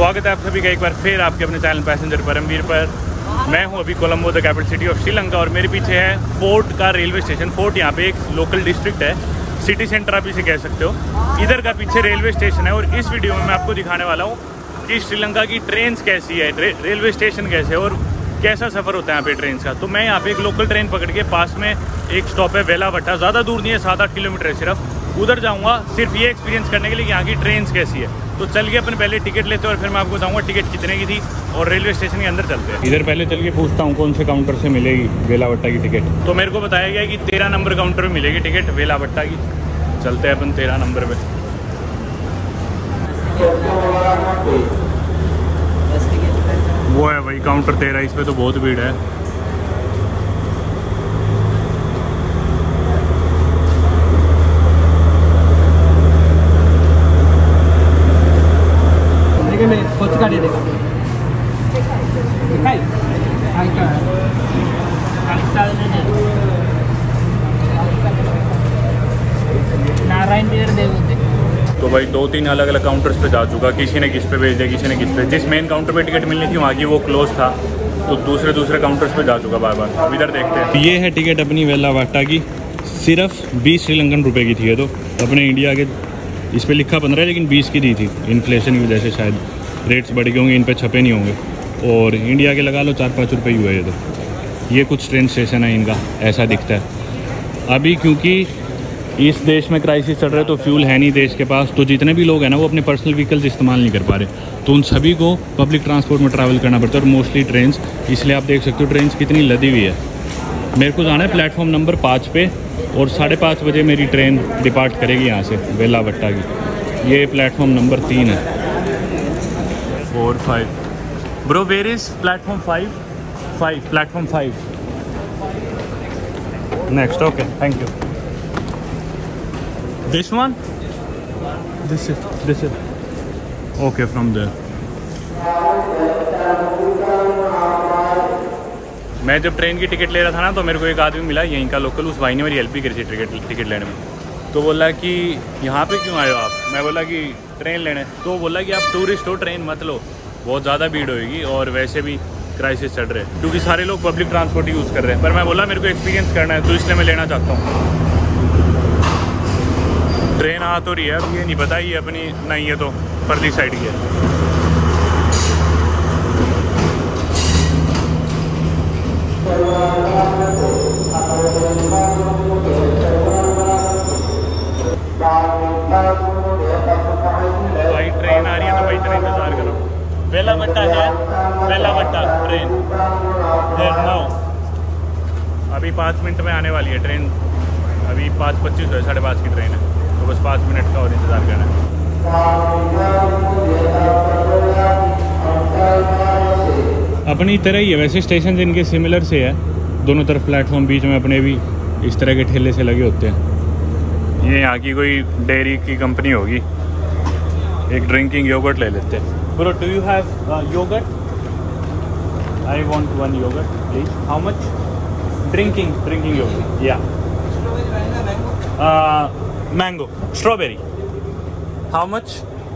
स्वागत है आप सभी का एक बार फिर आपके अपने चैनल पैसेंजर परमवीर पर। मैं हूं अभी Colombo, the capital city of Sri Lanka, और मेरे पीछे है फोर्ट का रेलवे स्टेशन। फोर्ट यहाँ पे एक लोकल डिस्ट्रिक्ट है, सिटी सेंटर आप इसे कह सकते हो। इधर का पीछे रेलवे स्टेशन है और इस वीडियो में मैं आपको दिखाने वाला हूँ कि श्रीलंका की ट्रेन कैसी है, रेलवे स्टेशन कैसे है और कैसा सफ़र होता है यहाँ पे ट्रेन का। तो मैं यहाँ पे एक लोकल ट्रेन पकड़ के पास में एक स्टॉप है वेलावाट्टा, ज़्यादा दूर नहीं है, 7-8 किलोमीटर है सिर्फ, उधर जाऊँगा सिर्फ ये एक्सपीरियंस करने के लिए कि यहाँ की ट्रेन कैसी है। तो चल के अपन पहले टिकट लेते हैं और फिर मैं आपको बताऊँगा टिकट कितने की थी और रेलवे स्टेशन के अंदर चलते हैं। इधर पहले चल के पूछता हूँ कौन से काउंटर से मिलेगी वेलावाट्टा की टिकट। तो मेरे को बताया गया कि 13 नंबर काउंटर में मिलेगी टिकट वेलावाट्टा की। चलते हैं अपन 13 नंबर पर। वो है भाई काउंटर 13, इस पे तो बहुत भीड़ है। तो भाई 2-3 अलग अलग काउंटर्स पे जा चुका, किसी ने किस पे भेज दिया, किसी ने किस पे। जिस मेन काउंटर पे टिकट मिलनी थी वहाँ की वो क्लोज था, तो दूसरे काउंटर्स पे जा चुका बार बार। अब इधर देखते हैं। ये है टिकट अपनी वेलावाट्टा की, सिर्फ 20 श्रीलंकन रुपए की थी ये। तो अपने इंडिया के इस पर लिखा 15 लेकिन 20 की दी थी, इन्फ्लेशन की वजह से शायद रेट्स बढ़ गए होंगे, इन पर छपे नहीं होंगे। और इंडिया के लगा लो 4-5 रुपये हुआ ये। तो ये कुछ ट्रेन स्टेशन है इनका, ऐसा दिखता है। अभी क्योंकि इस देश में क्राइसिस चल रहा है तो फ्यूल है नहीं देश के पास, तो जितने भी लोग हैं ना वो अपने पर्सनल व्हीकल्स इस्तेमाल नहीं कर पा रहे, तो उन सभी को पब्लिक ट्रांसपोर्ट में ट्रैवल करना पड़ता है, और मोस्टली ट्रेन्स। इसलिए आप देख सकते हो ट्रेन्स कितनी लदी हुई है। मेरे को जाना है प्लेटफॉर्म नंबर 5 पे और 5:30 बजे मेरी ट्रेन डिपार्ट करेगी यहाँ से वेलावाट्टा की। ये प्लेटफॉर्म नंबर 3 है, 4-5। Bro where is platform 5? Platform 5 next. Okay thank you. This one? This is. Okay, from there. मैं जब ट्रेन की टिकट ले रहा था ना तो मेरे को एक आदमी मिला यहीं का लोकल, उस भाई ने मेरी हेल्प भी करी थी टिकट लेने में। तो बोला कि यहाँ पे क्यों आए हो आप? मैं बोला कि ट्रेन लेने। तो बोला कि आप टूरिस्ट हो, ट्रेन मत लो, बहुत ज़्यादा भीड़ होगी और वैसे भी क्राइसिस चल रहे हैं, क्योंकि सारे लोग पब्लिक ट्रांसपोर्ट यूज़ कर रहे हैं। पर मैं बोला मेरे को एक्सपीरियंस करना है तो इसलिए मैं लेना चाहता हूँ। ट्रेन आ तो रही है, अब ये नहीं पता ये अपनी नहीं है तो परली साइड की है। भाई ट्रेन आ रही है तो भाई इतना इंतजार करो। वेलावाट्टा है, वेलावाट्टा ट्रेन देयर नाउ। अभी 5 मिनट में आने वाली है ट्रेन, अभी 5:25 है, 5:30 की ट्रेन है, तो बस 5 मिनट का और इंतज़ार करना है। अपनी तरह ही है वैसे स्टेशन, जिनके सिमिलर से है दोनों तरफ प्लेटफॉर्म, बीच में अपने भी इस तरह के ठेले से लगे होते हैं। ये यहाँ की कोई डेयरी की कंपनी होगी। एक ड्रिंकिंग योगर्ट ले लेते हैं। Bro do you have yogurt? I want one yogurt please. How much? Drinking yogurt या mango strawberry. How much?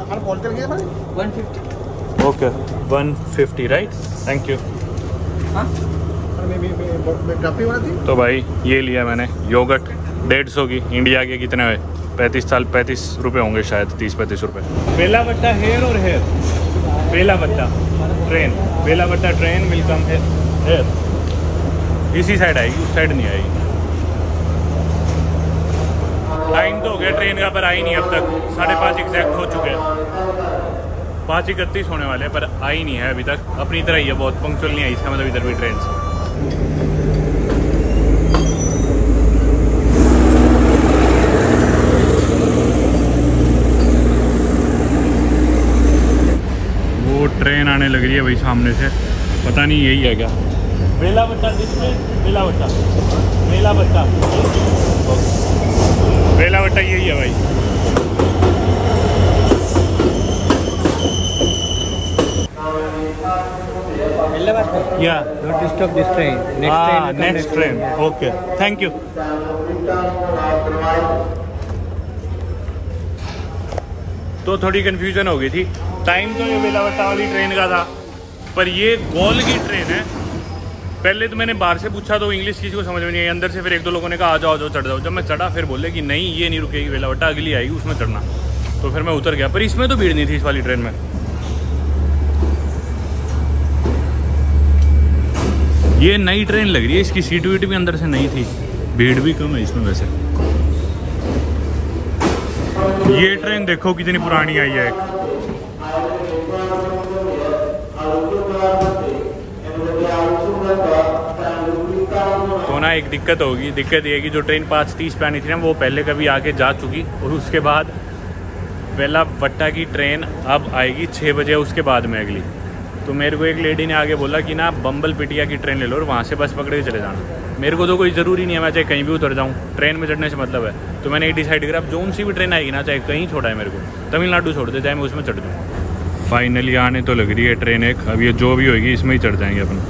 150। Okay 150 right, thank you. तो भाई ये लिया मैंने योगर्ट 150 की, इंडिया के कितने हुए 35 रुपये होंगे शायद, 30-35 रुपये। वेलावाट्टा हेयर और here, Wellawatte train, Wellawatte train will come here. इसी साइड आएगी, उस साइड नहीं आएगी। टाइम तो हो गया ट्रेन का पर आई नहीं अब तक, 5:30 एग्जैक्ट हो चुके हैं, 5:31 होने वाले हैं पर आई नहीं है अभी तक। अपनी तरह ही है, बहुत पंक्चुअल नहीं आई, इसका मतलब इधर भी ट्रेन से। वो ट्रेन आने लग रही है भाई सामने से, पता नहीं यही है क्या। वेलावाट्टा डिस्ट्रिक्ट, वेलावाट्टा वेलावाट्टा यही है भाई। या don't disturb this train, next train. Okay thank you. तो थोड़ी कन्फ्यूजन हो गई थी। टाइम तो ये वेलावट्टा वाली ट्रेन का था, पर ये गोल की ट्रेन है। पहले तो मैंने बाहर से पूछा तो इंग्लिश किसी को समझ में नहीं आई, अंदर से फिर एक दो लोगों ने कहा आ जाओ चढ़ जाओ। जब मैं चढ़ा फिर बोले कि नहीं ये नहीं रुकेगी, वेलावट्टा अगली आएगी उसमें चढ़ना। तो फिर मैं उतर गया, पर इसमें तो भीड़ नहीं थी इस वाली ट्रेन में। ये नई ट्रेन लग रही है, इसकी सीट वीट भी अंदर से नई थी, भीड़ भी कम है इसमें वैसे। ये ट्रेन देखो कितनी पुरानी आई है। तो ना एक दिक्कत होगी, दिक्कत ये है कि जो ट्रेन 5:30 पे आनी थी ना वो पहले कभी आके जा चुकी, और उसके बाद वेलावट्टा की ट्रेन अब आएगी 6 बजे उसके बाद में अगली। तो मेरे को एक लेडी ने आगे बोला कि ना बम्बलपिटिया की ट्रेन ले लो और वहाँ से बस पकड़ के चले जाना। मेरे को तो कोई ज़रूरी नहीं है, मैं चाहे कहीं भी उतर जाऊँ, ट्रेन में चढ़ने से मतलब है। तो मैंने ये डिसाइड करा अब जोन सी भी ट्रेन आएगी ना, चाहे कहीं छोड़ा है मेरे को, तमिलनाडु छोड़ दे चाहे मैं उसमें चढ़ दूँ। फाइनली आने तो लग रही है ट्रेन एक, अब ये जो भी होगी इसमें ही चढ़ जाएंगे अपन।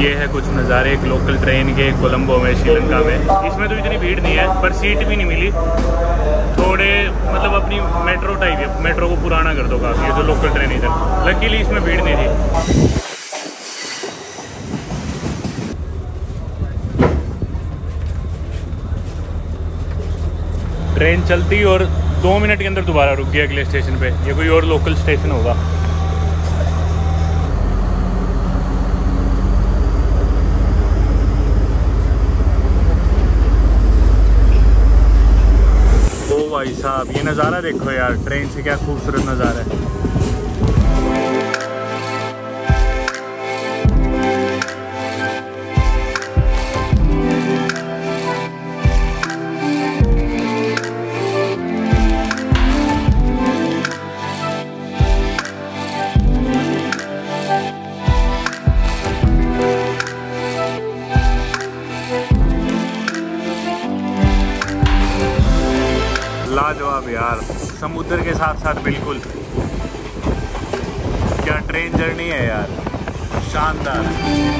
ये है कुछ नज़ारे एक लोकल ट्रेन के कोलंबो में, श्रीलंका में। इसमें तो इतनी भीड़ नहीं है, पर सीट भी नहीं मिली। थोड़े मतलब अपनी मेट्रो टाइप है, मेट्रो को पुराना कर दो काफ़ी, ये जो लोकल ट्रेन इधर। लकीली इसमें भीड़ नहीं थी। ट्रेन चलती और 2 मिनट के अंदर दोबारा रुक गया अगले स्टेशन पे। ये कोई और लोकल स्टेशन होगा। भाई साहब ये नज़ारा देखो यार, ट्रेन से क्या खूबसूरत नज़ारा है। लाजवाब यार, समुद्र के साथ साथ बिल्कुल। क्या ट्रेन जर्नी है यार, शानदार।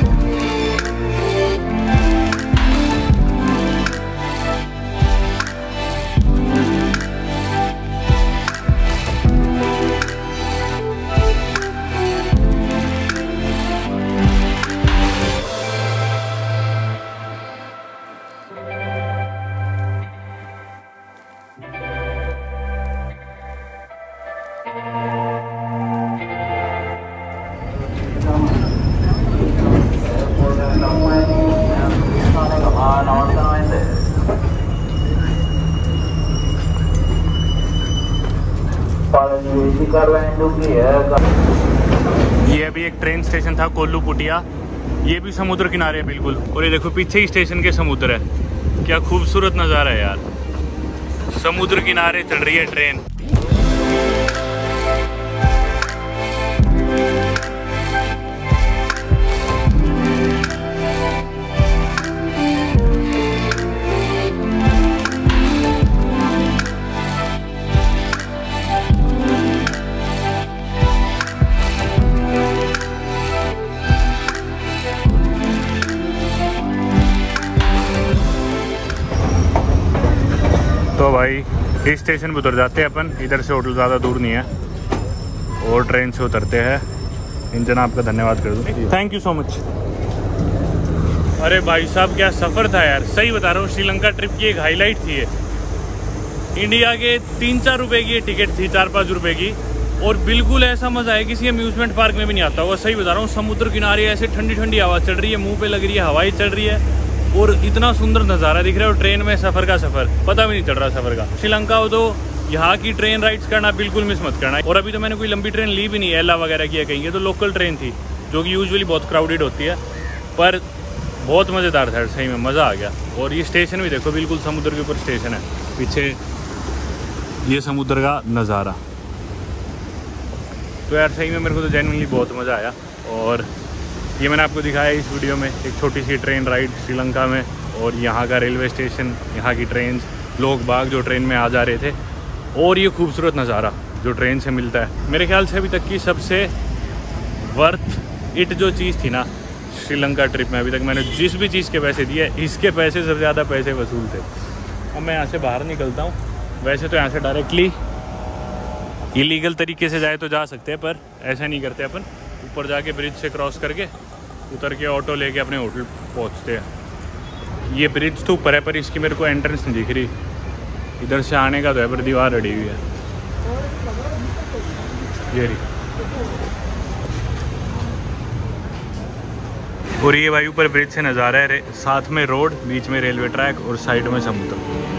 ये अभी एक ट्रेन स्टेशन था कोल्लुपुलिया, ये भी समुद्र किनारे है बिल्कुल। और ये देखो पीछे ही स्टेशन के समुद्र है, क्या खूबसूरत नज़ारा है यार। समुद्र किनारे चल रही है ट्रेन। तो भाई इस स्टेशन पर उतर जाते हैं अपन, इधर से होटल ज़्यादा दूर नहीं है, और ट्रेन से उतरते हैं। इंजन आपका धन्यवाद कर दूँ, थैंक यू सो मच। अरे भाई साहब क्या सफ़र था यार, सही बता रहा हूँ। श्रीलंका ट्रिप की एक हाईलाइट थी ये। इंडिया के 3-4 रुपए की टिकट थी, 4-5 रुपए की, और बिल्कुल ऐसा मज़ा है किसी अम्यूज़मेंट पार्क में भी नहीं आता होगा, सही बता रहा हूँ। समुद्र किनारे ऐसे ठंडी ठंडी हवा चल रही है, मुँह पर लग रही है, हवाई चल रही है, और इतना सुंदर नज़ारा दिख रहा है। और ट्रेन में सफ़र का सफ़र पता भी नहीं चल रहा सफ़र का। श्रीलंका हो तो यहाँ की ट्रेन राइड्स करना बिल्कुल मिस मत करना। और अभी तो मैंने कोई लंबी ट्रेन ली भी नहीं है, एला वगैरह की है कहीं, ये तो लोकल ट्रेन थी जो कि यूजुअली बहुत क्राउडेड होती है, पर बहुत मज़ेदार था सही में, मज़ा आ गया। और ये स्टेशन भी देखो बिल्कुल समुद्र के ऊपर स्टेशन है, पीछे ये समुद्र का नज़ारा। तो यार सही में मेरे को तो जेन्युइनली बहुत मज़ा आया। और ये मैंने आपको दिखाया इस वीडियो में एक छोटी सी ट्रेन राइड श्रीलंका में, और यहाँ का रेलवे स्टेशन, यहाँ की ट्रेन, लोग बाग जो ट्रेन में आ जा रहे थे, और ये खूबसूरत नज़ारा जो ट्रेन से मिलता है। मेरे ख्याल से अभी तक की सबसे वर्थ इट जो चीज़ थी ना श्रीलंका ट्रिप में, अभी तक मैंने जिस भी चीज़ के पैसे दिए, इसके पैसे सबसे ज़्यादा पैसे वसूल थे। अब मैं यहाँ से बाहर निकलता हूँ। वैसे तो यहाँ से डायरेक्टली इलीगल तरीके से जाए तो जा सकते हैं, पर ऐसा नहीं करते अपन। ऊपर जाके ब्रिज से क्रॉस करके उतर के ऑटो लेके अपने होटल पहुँचते हैं। ये ब्रिज तो ऊपर है, पर इसकी मेरे को एंट्रेंस नहीं दिख रही। इधर से आने का तो है, पर दीवार अड़ी हुई है। ये और ये भाई ऊपर ब्रिज से नज़ारा है, साथ में रोड, बीच में रेलवे ट्रैक और साइड में समुद्र।